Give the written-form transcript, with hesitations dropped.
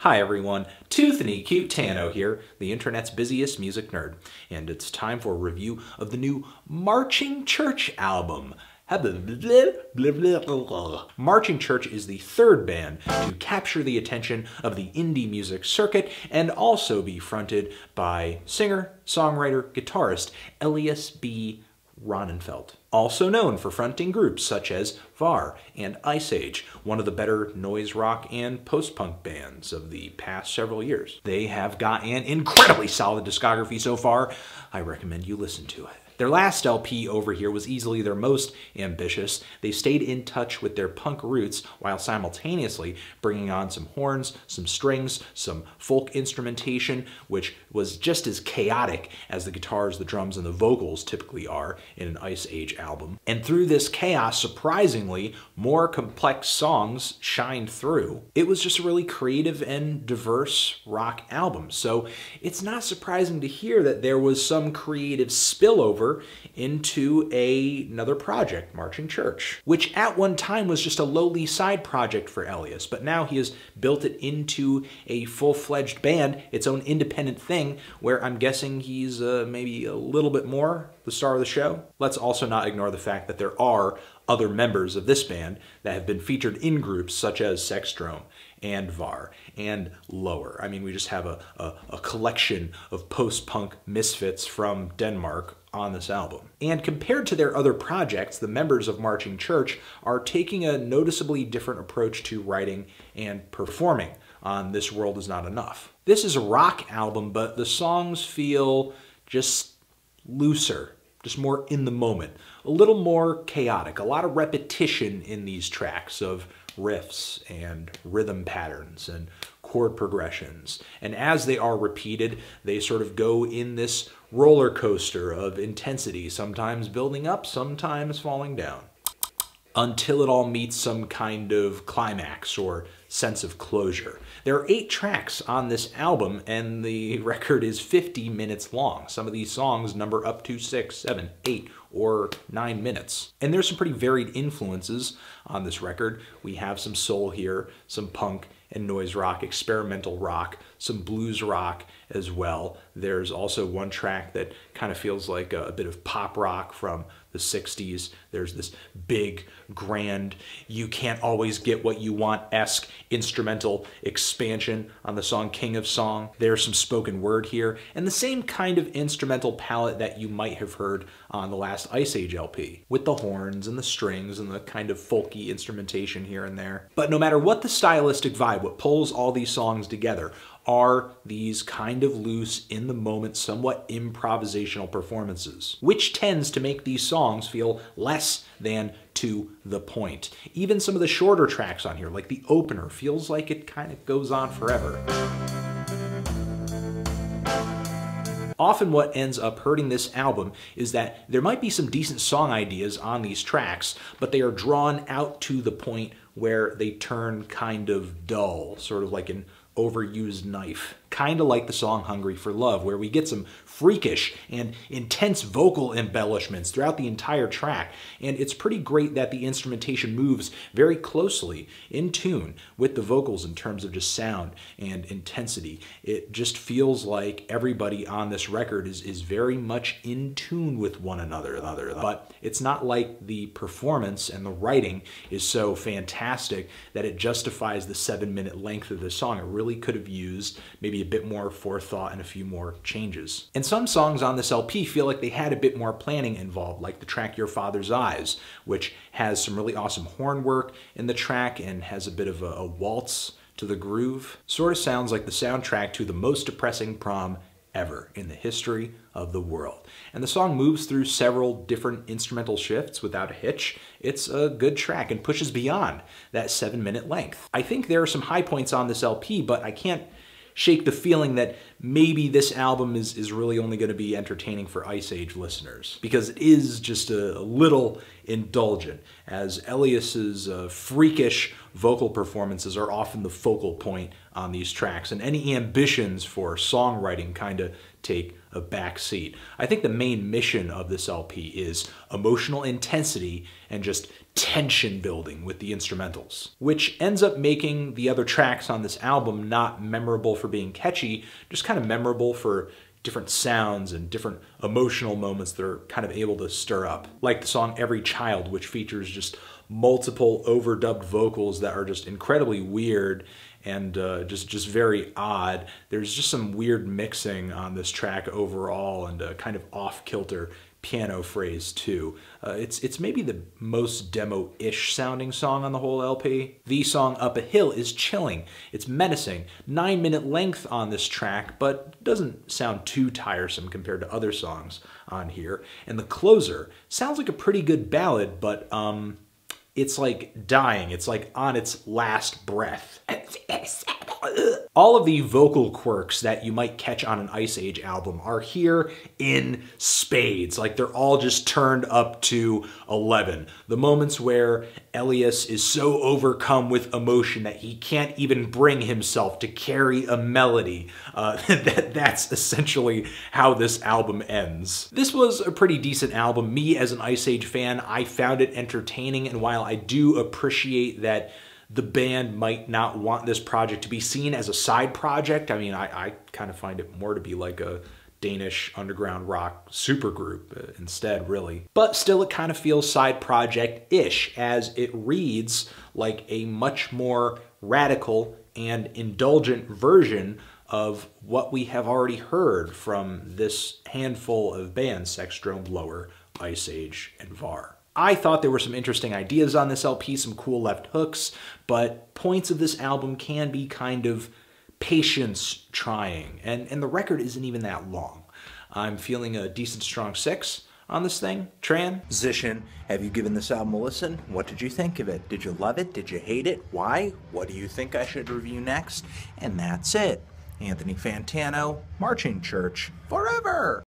Hi everyone, Toothany Cute Tano here, the internet's busiest music nerd, and it's time for a review of the new Marching Church album. Marching Church is the third band to capture the attention of the indie music circuit and also be fronted by singer, songwriter, guitarist Elias B. Rønnenfelt, also known for fronting groups such as Vår and Iceage, one of the better noise rock and post-punk bands of the past several years. They have got an incredibly solid discography so far. I recommend you listen to it. Their last LP, Over Here, was easily their most ambitious. They stayed in touch with their punk roots while simultaneously bringing on some horns, some strings, some folk instrumentation, which was just as chaotic as the guitars, the drums, and the vocals typically are in an Ice Age album. And through this chaos, surprisingly, more complex songs shined through. It was just a really creative and diverse rock album, so it's not surprising to hear that there was some creative spillover into another project, Marching Church, which at one time was just a lowly side project for Elias, but now he has built it into a full-fledged band, its own independent thing, where I'm guessing he's maybe a little bit more the star of the show. Let's also not ignore the fact that there are other members of this band that have been featured in groups such as Sexdrome and Vår and Lower. I mean, we just have a collection of post-punk misfits from Denmark on this album. And compared to their other projects, the members of Marching Church are taking a noticeably different approach to writing and performing on This World Is Not Enough. This is a rock album, but the songs feel just looser, just more in the moment, a little more chaotic, a lot of repetition in these tracks of riffs and rhythm patterns and chord progressions. And as they are repeated, they sort of go in this roller coaster of intensity, sometimes building up, sometimes falling down, until it all meets some kind of climax or sense of closure. There are 8 tracks on this album, and the record is 50 minutes long. Some of these songs number up to 6, 7, 8, or 9 minutes. And there's some pretty varied influences on this record. We have some soul here, some punk and noise rock, experimental rock, some blues rock as well. There's also one track that kind of feels like a bit of pop rock from the 60s. There's this big, grand, you can't always get what you want-esque instrumental expansion on the song King of Song. There's some spoken word here, and the same kind of instrumental palette that you might have heard on the last Ice Age LP, with the horns and the strings and the kind of folky instrumentation here and there. But no matter what the stylistic vibe, what pulls all these songs together are these kind of loose, in the moment, somewhat improvisational performances, which tends to make these songs feel less than to the point. Even some of the shorter tracks on here, like the opener, feels like it kind of goes on forever. Often what ends up hurting this album is that there might be some decent song ideas on these tracks, but they are drawn out to the point where they turn kind of dull, sort of like an overused knife. Kind of like the song Hungry for Love, where we get some freakish and intense vocal embellishments throughout the entire track, and it's pretty great that the instrumentation moves very closely in tune with the vocals in terms of just sound and intensity. It just feels like everybody on this record is very much in tune with one another, but it's not like the performance and the writing is so fantastic that it justifies the 7-minute length of the song. It really could have used maybe a bit more forethought and a few more changes. And some songs on this LP feel like they had a bit more planning involved, like the track Your Father's Eyes, which has some really awesome horn work in the track and has a bit of a waltz to the groove. Sort of sounds like the soundtrack to the most depressing prom ever in the history of the world. And the song moves through several different instrumental shifts without a hitch. It's a good track and pushes beyond that 7-minute length. I think there are some high points on this LP, but I can't shake the feeling that maybe this album is really only going to be entertaining for Ice Age listeners, because it is just a little indulgent, as Elias's freakish vocal performances are often the focal point on these tracks, and any ambitions for songwriting kind of take a back seat. I think the main mission of this LP is emotional intensity and just tension building with the instrumentals, which ends up making the other tracks on this album not memorable for being catchy, just kind of memorable for different sounds and different emotional moments that are kind of able to stir up. Like the song Every Child, which features just multiple overdubbed vocals that are just incredibly weird and just very odd. There's just some weird mixing on this track overall, and a kind of off-kilter piano phrase too. It's maybe the most demo-ish sounding song on the whole LP. The song Up a Hill is chilling. It's menacing. 9-minute length on this track, but doesn't sound too tiresome compared to other songs on here. And The Closer sounds like a pretty good ballad, but it's like dying. It's like on its last breath. All of the vocal quirks that you might catch on an Ice Age album are here in spades. Like, they're all just turned up to 11. The moments where Elias is so overcome with emotion that he can't even bring himself to carry a melody. That's essentially how this album ends. This was a pretty decent album. Me, as an Ice Age fan, I found it entertaining, and while I do appreciate that the band might not want this project to be seen as a side project, I mean, I kind of find it more to be like a Danish underground rock supergroup instead, really. But still, it kind of feels side project-ish, as it reads like a much more radical and indulgent version of what we have already heard from this handful of bands, Sexdrome, Lower, Iceage, and Vår. I thought there were some interesting ideas on this LP, some cool left hooks, but points of this album can be kind of patience trying, and the record isn't even that long. I'm feeling a decent strong 6 on this thing. Transition. Have you given this album a listen? What did you think of it? Did you love it? Did you hate it? Why? What do you think I should review next? And that's it. Anthony Fantano, Marching Church, forever!